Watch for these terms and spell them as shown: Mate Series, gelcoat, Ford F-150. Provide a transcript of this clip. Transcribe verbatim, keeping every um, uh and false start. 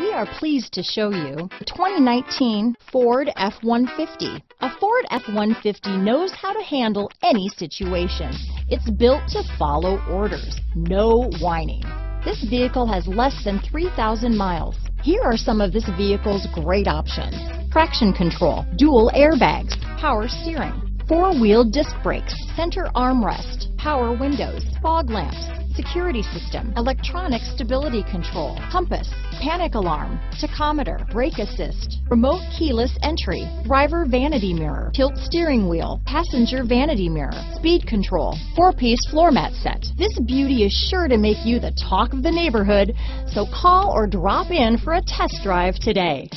We are pleased to show you the twenty nineteen Ford F one fifty. A Ford F one fifty knows how to handle any situation. It's built to follow orders, no whining. This vehicle has less than three thousand miles. Here are some of this vehicle's great options: traction control, dual airbags, power steering, four-wheel disc brakes, center armrest, power windows, fog lamps, security system, electronic stability control, compass, panic alarm, tachometer, brake assist, remote keyless entry, driver vanity mirror, tilt steering wheel, passenger vanity mirror, speed control, four-piece floor mat set. This beauty is sure to make you the talk of the neighborhood, so call or drop in for a test drive today.